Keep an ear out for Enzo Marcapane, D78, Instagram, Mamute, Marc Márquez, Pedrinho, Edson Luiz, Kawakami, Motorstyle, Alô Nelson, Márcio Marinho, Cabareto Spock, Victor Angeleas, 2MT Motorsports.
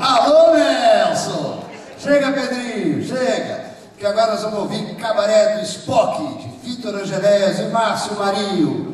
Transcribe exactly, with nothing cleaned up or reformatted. Alô, Nelson! Chega, Pedrinho, chega! Que agora nós vamos ouvir Cabareto Spock, de Victor Angeleas e Márcio Marinho.